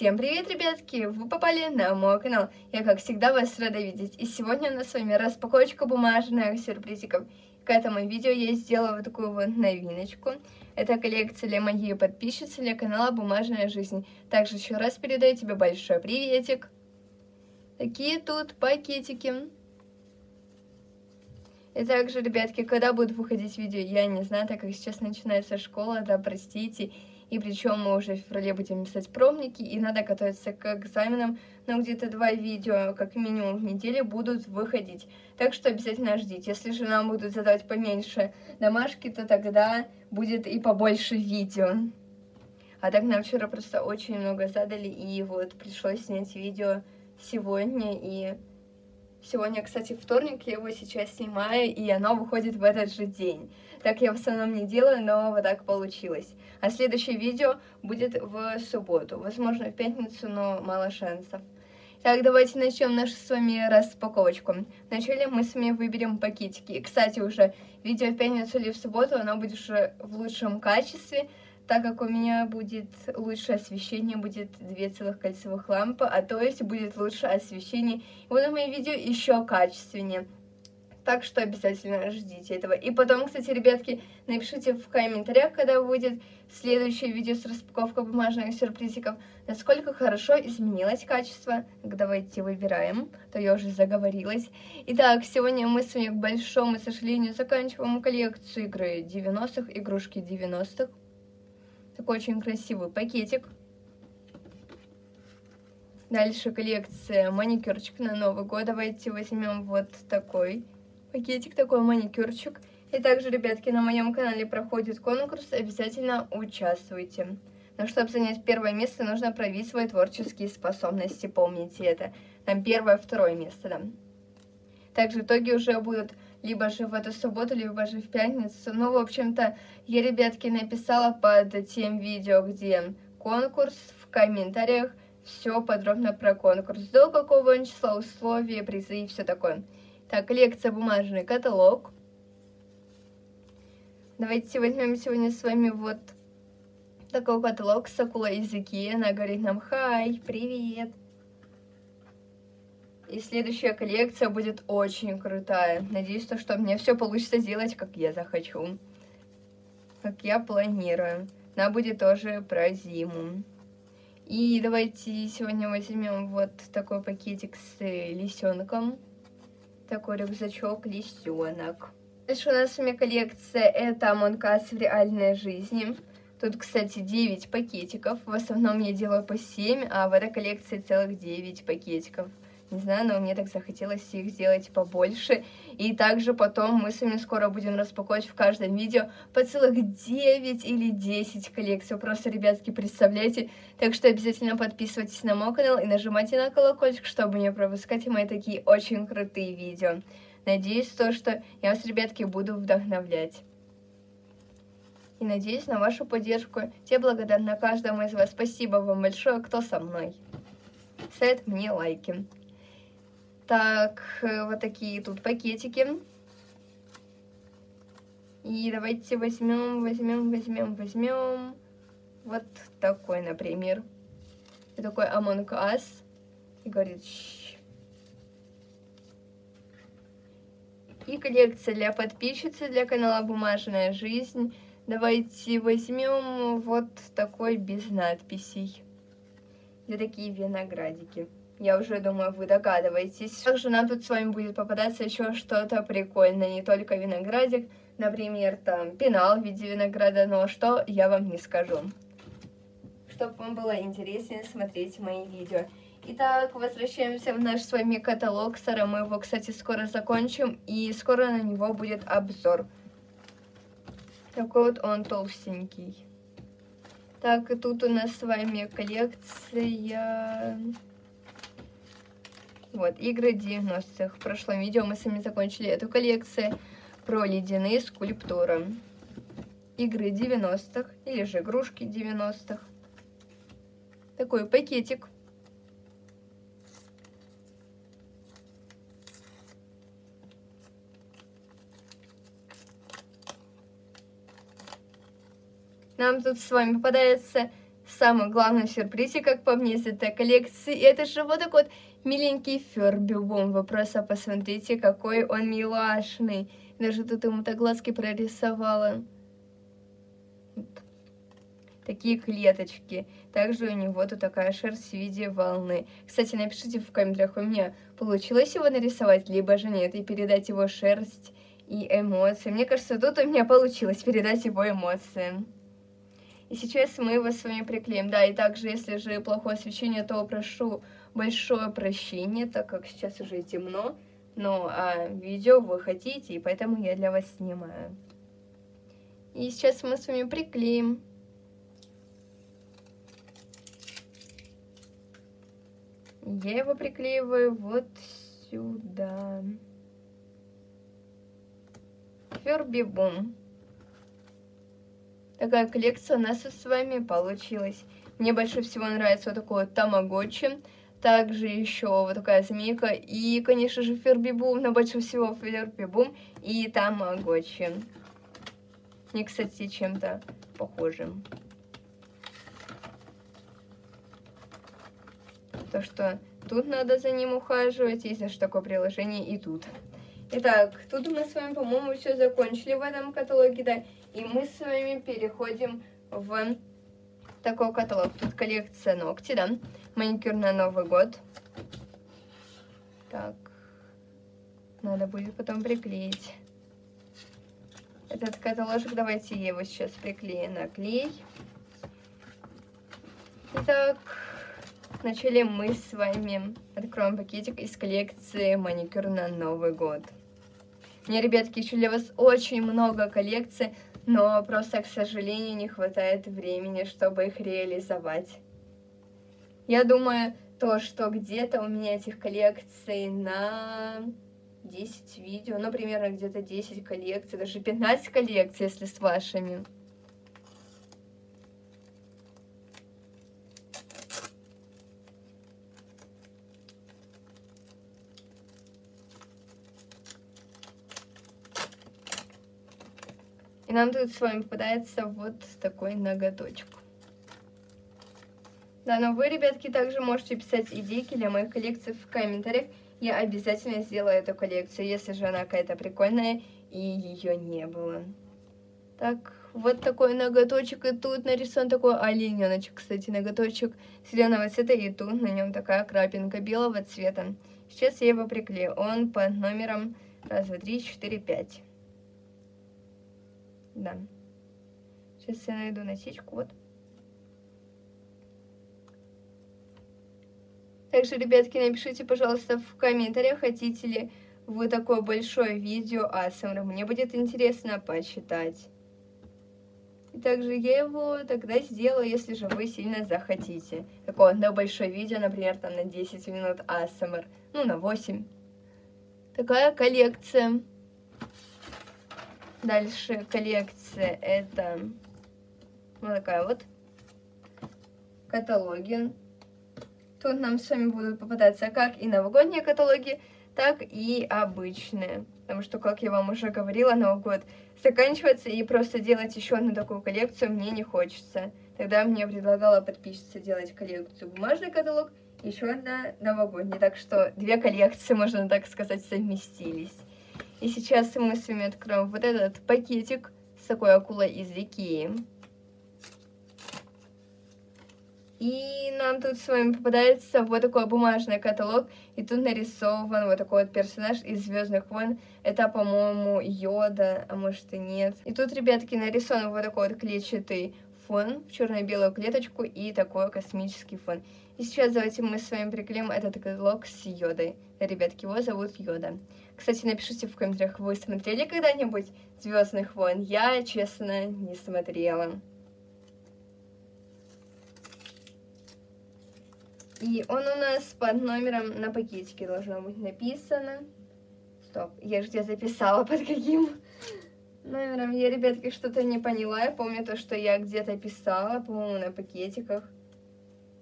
Всем привет, ребятки! Вы попали на мой канал. Я, как всегда, вас рада видеть. И сегодня у нас с вами распаковочка бумажных сюрпризиков. К этому видео я сделала вот такую вот новиночку. Это коллекция для моей подписчицы для канала Бумажная Жизнь. Также еще раз передаю тебе большой приветик. Такие тут пакетики. И также, ребятки, когда будут выходить видео, я не знаю, так как сейчас начинается школа, да, простите. И причем мы уже в феврале будем писать пробники, и надо готовиться к экзаменам. Но где-то 2 видео, как минимум, в неделю будут выходить. Так что обязательно ждите. Если же нам будут задавать поменьше домашки, то тогда будет и побольше видео. А так нам вчера просто очень много задали, и вот пришлось снять видео сегодня. И сегодня, кстати, вторник, я его сейчас снимаю, и оно выходит в этот же день. Так я в основном не делаю, но вот так получилось. А следующее видео будет в субботу, возможно, в пятницу, но мало шансов. Так, давайте начнем нашу с вами распаковочку. Вначале мы с вами выберем пакетики. И, кстати, уже видео в пятницу или в субботу, оно будет уже в лучшем качестве, так как у меня будет лучше освещение, будет 2 целых кольцевых лампы, а то есть будет лучше освещение, и вот мои видео еще качественнее. Так что обязательно ждите этого. И потом, кстати, ребятки, напишите в комментариях, когда выйдет следующее видео с распаковкой бумажных сюрпризиков, насколько хорошо изменилось качество. Давайте выбираем, то я уже заговорилась. Итак, сегодня мы с вами, к большому сожалению, заканчиваем коллекцию игры 90-х, игрушки 90-х. Такой очень красивый пакетик. Дальше коллекция маникюрчик на Новый год. Давайте возьмем вот такой пакетик, такой маникюрчик. И также, ребятки, на моем канале проходит конкурс. Обязательно участвуйте. Но чтобы занять первое место, нужно проявить свои творческие способности. Помните это. Там первое, второе место. Да. Также итоги уже будут либо же в эту субботу, либо же в пятницу. Ну, в общем-то, я, ребятки, написала под тем видео, где конкурс, в комментариях все подробно про конкурс. До какого он числа, условия, призы и все такое. Так, коллекция бумажный каталог. Давайте возьмем сегодня с вами вот такой каталог с акулой из Икеи. Она говорит нам «Хай, привет». И следующая коллекция будет очень крутая. Надеюсь, что мне все получится сделать, как я захочу. Как я планирую. Она будет тоже про зиму. И давайте сегодня возьмем вот такой пакетик с лисенком. Такой рюкзачок лисенок. Дальше у нас с вами коллекция. Это Монкас в реальной жизни. Тут, кстати, 9 пакетиков. В основном я делаю по 7, а в этой коллекции целых 9 пакетиков. Не знаю, но мне так захотелось их сделать побольше. И также потом мы с вами скоро будем распаковывать в каждом видео по целых 9 или 10 коллекций. Просто, ребятки, представляете. Так что обязательно подписывайтесь на мой канал и нажимайте на колокольчик, чтобы не пропускать мои такие очень крутые видео. Надеюсь, что я вас, ребятки, буду вдохновлять. И надеюсь на вашу поддержку. Я благодарна каждому из вас. Спасибо вам большое, кто со мной. Ставит мне лайки. Так, вот такие тут пакетики. И давайте возьмем вот такой, например. И такой Among Us. И говорит «Щ». И коллекция для подписчицы, для канала Бумажная Жизнь. Давайте возьмем вот такой без надписей. И такие виноградики. Я уже думаю, вы догадываетесь. Также нам тут с вами будет попадаться еще что-то прикольное. Не только виноградик, например, там пенал в виде винограда, но что я вам не скажу. Чтобы вам было интереснее смотреть мои видео. Итак, возвращаемся в наш с вами каталог. Мы его, кстати, скоро закончим, и скоро на него будет обзор. Такой вот он толстенький. Так, и тут у нас с вами коллекция... Вот, игры 90-х. В прошлом видео мы с вами закончили эту коллекцию про ледяные скульптуры. Игры 90-х, или же игрушки 90-х. Такой пакетик. Нам тут с вами попадается самый главный сюрпризик, как по мне, из этой коллекции. И это же вот такой вот миленький Ферби-бум. Вы просто посмотрите, какой он милашный. Даже тут ему-то глазки прорисовала. Такие клеточки. Также у него тут такая шерсть в виде волны. Кстати, напишите в комментариях, у меня получилось его нарисовать, либо же нет, и передать его шерсть и эмоции. Мне кажется, тут у меня получилось передать его эмоции. И сейчас мы его с вами приклеим. Да, и также, если же плохое освещение, то прошу большое прощение, так как сейчас уже темно. Но видео вы хотите, и поэтому я для вас снимаю. И сейчас мы с вами приклеим. Я его приклеиваю вот сюда. Ферби-бум. Такая коллекция у нас с вами получилась. Мне больше всего нравится вот такой вот тамагочи. Также еще вот такая змейка. И, конечно же, Ферби-бум. Но больше всего Ферби-бум и тамагочи. Мне, кстати, чем-то похожим. То, что тут надо за ним ухаживать. Есть даже такое приложение и тут. Итак, тут мы с вами, по-моему, все закончили в этом каталоге, да. И мы с вами переходим в такой каталог. Тут коллекция ногтей, да. Маникюр на Новый год. Так. Надо будет потом приклеить. Этот каталожик, давайте я его сейчас приклею на клей. Итак, вначале мы с вами откроем пакетик из коллекции «Маникюр на Новый год». У меня, ребятки, еще для вас очень много коллекций, но просто, к сожалению, не хватает времени, чтобы их реализовать. Я думаю, то, что где-то у меня этих коллекций на 10 видео, ну, примерно где-то 10 коллекций, даже 15 коллекций, если с вашими. И нам тут с вами попадается вот такой ноготочек. Да, но вы, ребятки, также можете писать идейки для моих коллекций в комментариях. Я обязательно сделаю эту коллекцию, если же она какая-то прикольная и ее не было. Так, вот такой ноготочек. И тут нарисован такой олененочек, кстати, ноготочек зеленого цвета. И тут на нем такая крапинка белого цвета. Сейчас я его приклею. Он под номером 1, 2, 3, 4, 5. Да. Сейчас я найду насечку, вот. Также, ребятки, напишите, пожалуйста, в комментариях, хотите ли вы такое большое видео ASMR. Мне будет интересно почитать. И также я его тогда сделаю, если же вы сильно захотите. Такое одно большое видео, например, там на 10 минут ASMR. Ну, на 8. Такая коллекция. Дальше коллекция, это вот такая вот, каталоги. Тут нам с вами будут попадаться как и новогодние каталоги, так и обычные. Потому что, как я вам уже говорила, Новый год заканчивается, и просто делать еще одну такую коллекцию мне не хочется. Тогда мне предлагала подписчица делать коллекцию бумажный каталог, еще одна новогодняя. Так что две коллекции, можно так сказать, совместились. И сейчас мы с вами откроем вот этот пакетик с такой акулой из Икеи. И нам тут с вами попадается вот такой бумажный каталог. И тут нарисован вот такой вот персонаж из «Звездных войн». Это, по-моему, Йода, а может и нет. И тут, ребятки, нарисован вот такой вот клетчатый фон в черно-белую клеточку и такой космический фон. И сейчас давайте мы с вами приклеим этот каталог с Йодой. Ребятки, его зовут Йода. Кстати, напишите в комментариях, вы смотрели когда-нибудь «Звездных войн»? Я, честно, не смотрела. И он у нас под номером на пакетике должно быть написано. Стоп, я же где записала, под каким номером? Я, ребятки, что-то не поняла. Я помню то, что я где-то писала, по-моему, на пакетиках.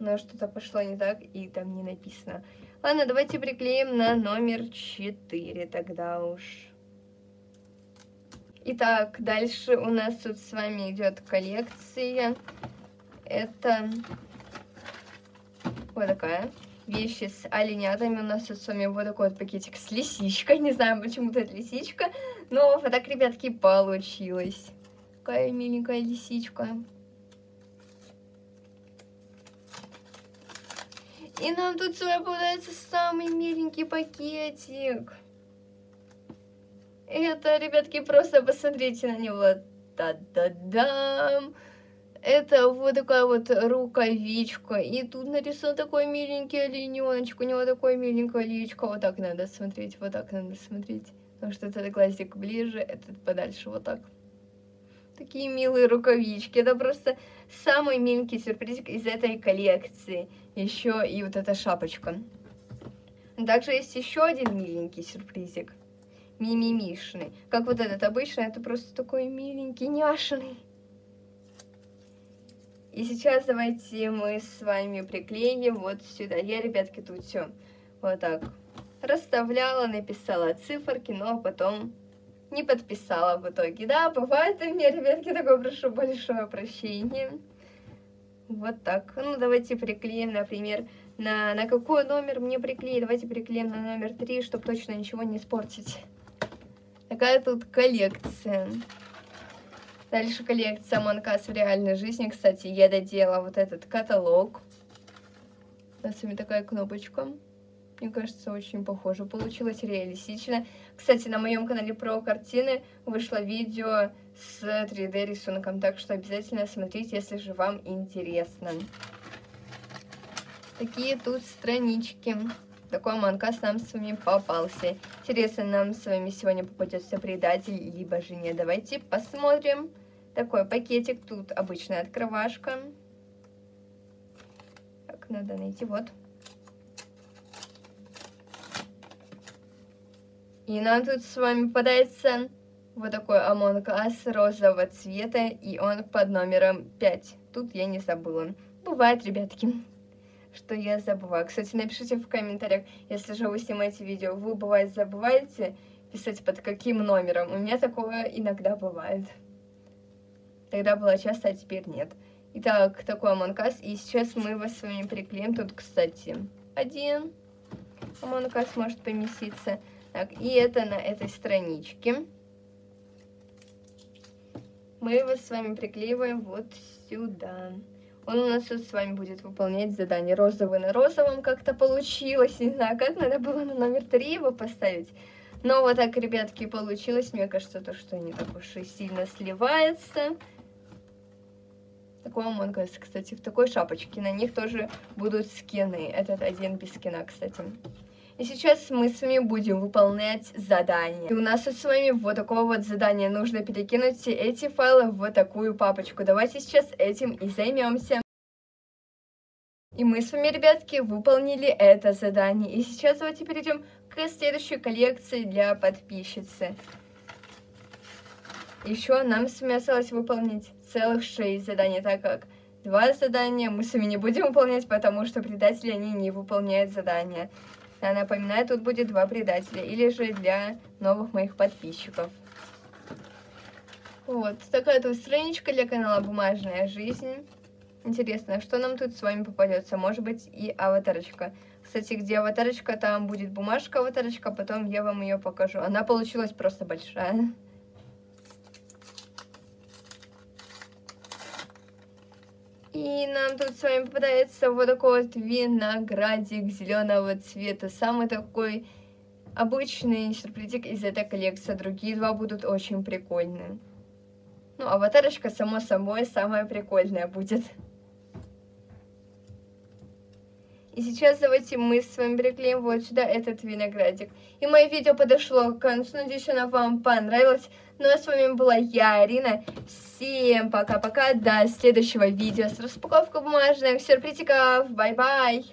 Но что-то пошло не так, и там не написано. Ладно, давайте приклеим на номер 4 тогда уж. Итак, дальше у нас тут с вами идет коллекция. Это вот такая вещи с оленятами. У нас тут с вами вот такой вот пакетик с лисичкой. Не знаю, почему тут лисичка, но вот так, ребятки, получилось. Такая миленькая лисичка. И нам тут с вами попадается самый миленький пакетик. Это, ребятки, просто посмотрите на него. Та-да-дам! Это вот такая вот рукавичка. И тут нарисован такой миленький олененочек. У него такое миленькое личко. Вот так надо смотреть, вот так надо смотреть. Потому что этот глазик ближе, этот подальше, вот так. Такие милые рукавички. Это просто самый миленький сюрпризик из этой коллекции. Еще и вот эта шапочка. Также есть еще один миленький сюрпризик. Мимимишный. Как вот этот обычный, это просто такой миленький, няшный. И сейчас давайте мы с вами приклеим вот сюда. Я, ребятки, тут все вот так расставляла, написала циферки, но потом не подписала в итоге. Да, бывает у меня, ребятки, такое, прошу большое прощение. Вот так. Ну, давайте приклеим, например, на какой номер мне приклеить. Давайте приклеим на номер 3, чтобы точно ничего не испортить. Такая тут коллекция. Дальше коллекция Монкас в реальной жизни. Кстати, я доделала вот этот каталог. У нас с вами такая кнопочка. Мне кажется, очень похоже. Получилось реалистично. Кстати, на моем канале про картины вышло видео с 3D рисунком. Так что обязательно смотрите, если же вам интересно. Такие тут странички. Такой Монкас нам с вами попался. Интересно, нам с вами сегодня попадется предатель, либо же нет. Давайте посмотрим. Такой пакетик. Тут обычная открывашка. Так, надо найти. Вот. И нам тут с вами попадается вот такой Among Us розового цвета. И он под номером 5. Тут я не забыла. Бывает, ребятки, что я забываю. Кстати, напишите в комментариях, если же вы снимаете видео, вы, бывает, забываете писать под каким номером. У меня такое иногда бывает. Тогда было часто, а теперь нет. Итак, такой Among Us. И сейчас мы его с вами приклеим. Тут, кстати, один Among Us может поместиться. Так, и это на этой страничке. Мы его с вами приклеиваем вот сюда. Он у нас тут с вами будет выполнять задание розовый на розовом. Как-то получилось, не знаю, как надо было на номер 3 его поставить. Но вот так, ребятки, получилось. Мне кажется, то, что не так уж и сильно сливается. Такой Among Us, кстати, в такой шапочке. На них тоже будут скины. Этот один без скина, кстати. И сейчас мы с вами будем выполнять задание. И у нас тут с вами вот такое вот задание. Нужно перекинуть эти файлы в вот такую папочку. Давайте сейчас этим и займемся. И мы с вами, ребятки, выполнили это задание. И сейчас давайте перейдем к следующей коллекции для подписчицы. Еще нам с вами осталось выполнить целых 6 заданий, так как 2 задания мы с вами не будем выполнять, потому что предатели, они не выполняют задания. Я напоминаю, тут будет 2 предателя, или же для новых моих подписчиков. Вот, такая тут страничка для канала «Бумажная жизнь». Интересно, что нам тут с вами попадется? Может быть, и аватарочка. Кстати, где аватарочка, там будет бумажка-аватарочка, потом я вам ее покажу. Она получилась просто большая. И нам тут с вами попадается вот такой вот виноградик зеленого цвета. Самый такой обычный сюрпризик из этой коллекции. Другие 2 будут очень прикольные. Ну, аватарочка, само собой, самая прикольная будет. И сейчас давайте мы с вами приклеим вот сюда этот виноградик. И мое видео подошло к концу. Надеюсь, оно вам понравилось. Ну а с вами была я, Арина. Всем пока-пока. До следующего видео с распаковкой бумажных сюрпризиков. Бай-бай.